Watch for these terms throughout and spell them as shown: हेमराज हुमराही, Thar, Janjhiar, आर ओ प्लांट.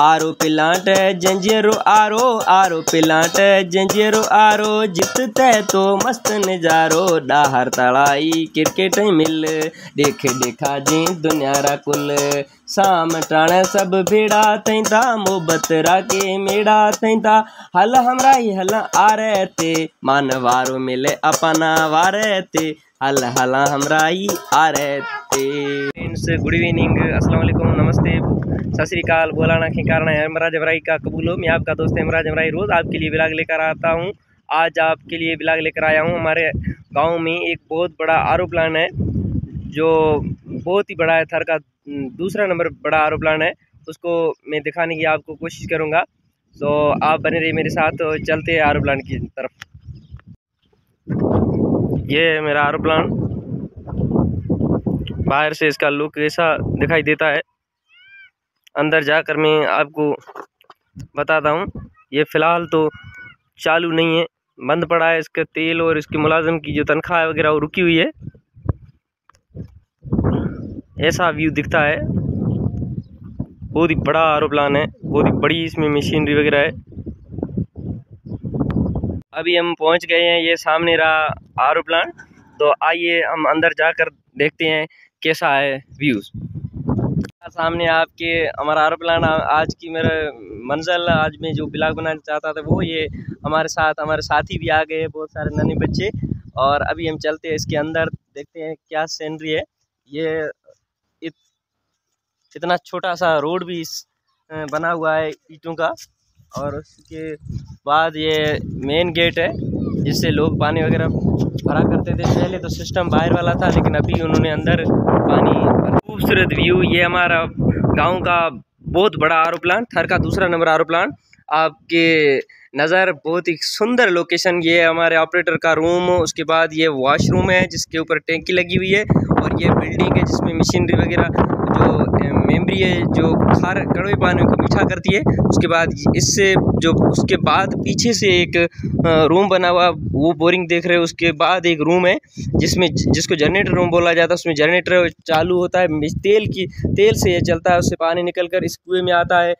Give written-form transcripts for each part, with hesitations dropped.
आरो प्लांट जंजीरो आरो आरो प्लांट जंजीरो आरो जितते तो मस्त नजारो डाहर तड़ाई क्रिकेट मिल देख देखा जी दुनिया रा कुल साम टाण सब भेड़ा तई ता मोहब्बत राके मेड़ा तई ता हल हमरा ही हल आ रहे ते मान वारो मिले अपना वारे ते हल हला हमरा ही आ रहे ते। फ्रेंड्स गुड इवनिंग, अस्सलाम वालेकुम, नमस्ते, सत श्री अकाल बोलाना के कारण हेमराज हुमराही का कबूलो। मैं आपका दोस्त हेमराज हुमराही रोज़ आपके लिए ब्लॉग लेकर आता हूँ। आज आपके लिए ब्लॉग लेकर आया हूँ। हमारे गाँव में एक बहुत बड़ा आर ओ प्लान है जो बहुत ही बड़ा है, थर का दूसरा नंबर बड़ा आर ओ प्लान है। उसको मैं दिखाने की आपको कोशिश करूंगा, तो आप बने रहिए मेरे साथ। चलते हैं आर ओ प्लान की तरफ। ये है मेरा आर ओ प्लान, बाहर से इसका लुक ऐसा दिखाई देता है, अंदर जाकर मैं आपको बताता हूं। ये फ़िलहाल तो चालू नहीं है, बंद पड़ा है। इसका तेल और इसके मुलाजम की जो तनख्वाह वगैरह वो रुकी हुई है। ऐसा व्यू दिखता है, बहुत ही बड़ा एरोप्लान है, बहुत ही बड़ी इसमें मशीनरी वगैरह है। अभी हम पहुंच गए हैं, ये सामने रहा एरोप्लान। तो आइए हम अंदर जाकर देखते हैं कैसा है व्यूज़। सामने आपके हमारा एरोप्लान। आज की मेरा मंजिल, आज मैं जो ब्लॉग बनाना चाहता था वो, ये हमारे साथी भी आ गए बहुत सारे नन्हे बच्चे। और अभी हम चलते हैं इसके अंदर, देखते हैं क्या सीनरी है। ये इतना छोटा सा रोड भी बना हुआ है ईंटों का, और उसके बाद ये मेन गेट है जिससे लोग पानी वगैरह भरा करते थे। पहले तो सिस्टम बाहर वाला था, लेकिन अभी उन्होंने अंदर पानी। खूबसूरत व्यू, ये हमारा गांव का बहुत बड़ा आर ओ प्लान, थर का दूसरा नंबर आर ओ प्लान। आपके नज़र बहुत ही सुंदर लोकेशन। ये हमारे ऑपरेटर का रूम, उसके बाद ये वॉशरूम है जिसके ऊपर टैंकी लगी हुई है, और ये बिल्डिंग है जिसमें मशीनरी वगैरह जो मेमरी है जो खार कड़वे पानी को मीठा करती है। उसके बाद इससे जो उसके बाद पीछे से एक रूम बना हुआ, वो बोरिंग देख रहे हो। उसके बाद एक रूम है जिसमें जिसको जनरेटर रूम बोला जाता है, उसमें जनरेटर चालू होता है, तेल से ये चलता है, उससे पानी निकल कर इस कुएँ में आता है,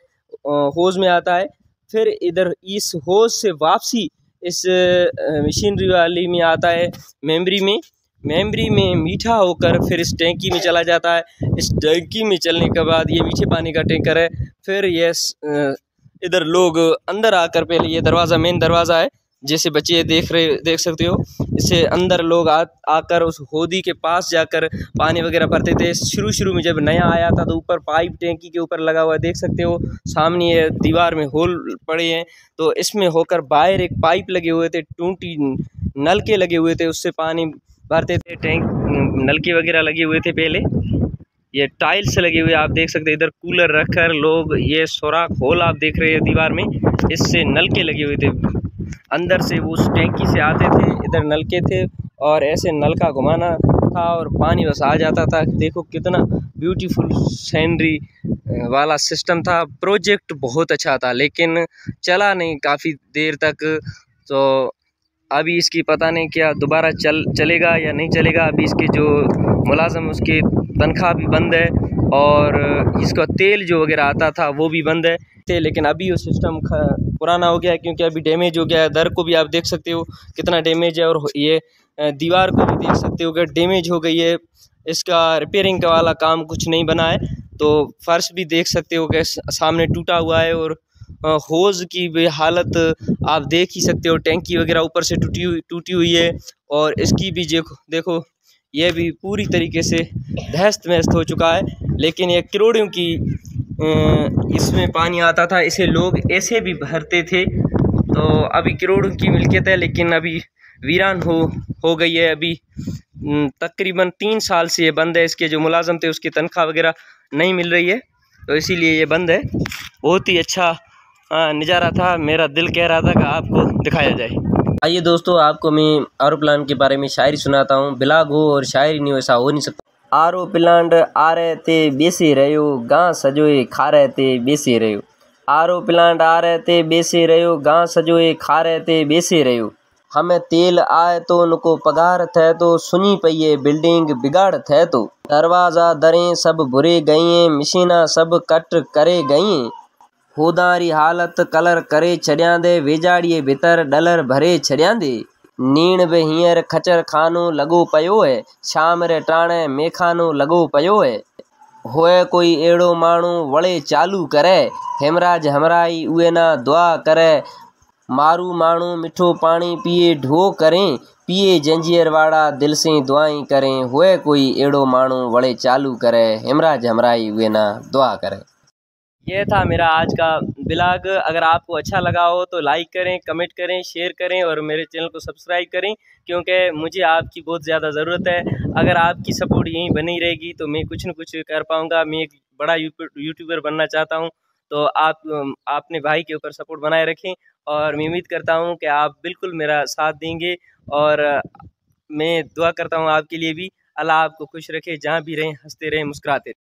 होज में आता है। फिर इधर इस होज से वापसी इस मशीनरी वाली में आता है, मेमरी में मीठा होकर फिर इस टैंकी में चला जाता है। इस टैंकी में चलने के बाद ये मीठे पानी का टैंकर है। फिर ये इधर लोग अंदर आकर, पहले ये दरवाज़ा मेन दरवाज़ा है जैसे बच्चे देख सकते हो, इससे अंदर लोग आकर उस होदी के पास जाकर पानी वगैरह भरते थे। शुरू में जब नया आया था तो ऊपर पाइप टैंकी के ऊपर लगा हुआ देख सकते हो, सामने ये दीवार में होल पड़े हैं, तो इसमें होकर बाहर एक पाइप लगे हुए थे, टूटी नलके लगे हुए थे, उससे पानी भरते थे। टैंक नलके वगैरह लगे हुए थे, पहले ये टाइल्स लगे हुए आप देख सकते हैं। इधर कूलर रखकर लोग, ये सुराख होल आप देख रहे हैं दीवार में, इससे नलके लगे हुए थे, अंदर से वो उस टैंकी से आते थे, इधर नलके थे, और ऐसे नलका घुमाना था और पानी बस आ जाता था। देखो कितना ब्यूटीफुल सैनरी वाला सिस्टम था। प्रोजेक्ट बहुत अच्छा था, लेकिन चला नहीं काफ़ी देर तक, तो अभी इसकी पता नहीं क्या दोबारा चलेगा या नहीं चलेगा। अभी इसके जो मुलाजम उसकी तनख्वाह भी बंद है, और इसका तेल जो वगैरह आता था वो भी बंद है। लेकिन अभी वो सिस्टम पुराना हो गया है, क्योंकि अभी डैमेज हो गया है। दर को भी आप देख सकते हो कितना डैमेज है, और ये दीवार को भी देख सकते हो कि डैमेज हो गई है। इसका रिपेयरिंग का वाला काम कुछ नहीं बना है। तो फर्श भी देख सकते हो कि सामने टूटा हुआ है, और होज़ की भी हालत आप देख ही सकते हो, टैंकी वगैरह ऊपर से टूटी हुई है, और इसकी भी देखो ये भी पूरी तरीके से ध्वस्त व्यस्त हो चुका है। लेकिन ये करोड़ों की इसमें पानी आता था, इसे लोग ऐसे भी भरते थे। तो अभी करोड़ों की मिल्कियत है, लेकिन अभी वीरान हो गई है। अभी तकरीबन 3 साल से ये बंद है। इसके जो मुलाजम थे उसकी तनख्वाह वगैरह नहीं मिल रही है, तो इसीलिए ये बंद है। बहुत ही अच्छा नज़ारा था, मेरा दिल कह रहा था कि आपको दिखाया जाए। आइए दोस्तों, आपको मैं आर ओ प्लान के बारे में शायरी सुनाता हूँ। ब्लॉग हो और शायरी नहीं, वैसा हो नहीं सकता। आरो प्लांट आ रहे थे बेसी रहो, गांव सजोए खा रहे थे बेसी रहो। आरो प्लांट आ रहे थे बेसी रहो, गांव सजोए खा रहे थे बेसी रहो। हमें तेल आए तो उनको पगार थे, तो सुनी पइये बिल्डिंग बिगाड़ थे। तो दरवाज़ा दरें सब बुरे गई, मशीना सब कट करे गई, होदारी हालत कलर करे छॾियांदे, वेझाड़ीअ भीतर डलर भरे छॾियांदे। नीण बि हींअर खचर खानो लॻो पियो आहे, शाम रे टाणे मेखानो लॻो पियो आहे। होए कोई अहिड़ो माण्हू वड़े चालू करे, हेमराज हमराही उहे ना दुआ करे। मारू माण्हू मिठो पाणी पीए ढो करें, पीए जंजीर वाड़ा दिल से दुआई करें। होए कोई अहिड़ो माण्हू वड़े चालू करे, हेमराज हमराही उहे ना दुआ करे। ये था मेरा आज का ब्लॉग। अगर आपको अच्छा लगा हो तो लाइक करें, कमेंट करें, शेयर करें और मेरे चैनल को सब्सक्राइब करें, क्योंकि मुझे आपकी बहुत ज़्यादा ज़रूरत है। अगर आपकी सपोर्ट यहीं बनी रहेगी तो मैं कुछ न कुछ कर पाऊँगा। मैं एक बड़ा यूट्यूबर बनना चाहता हूँ, तो आप अपने भाई के ऊपर सपोर्ट बनाए रखें और मैं उम्मीद करता हूँ कि आप बिल्कुल मेरा साथ देंगे। और मैं दुआ करता हूँ आपके लिए भी, अल्लाह आपको खुश रखे, जहाँ भी रहें हंसते रहें, मुस्कुराते रहें।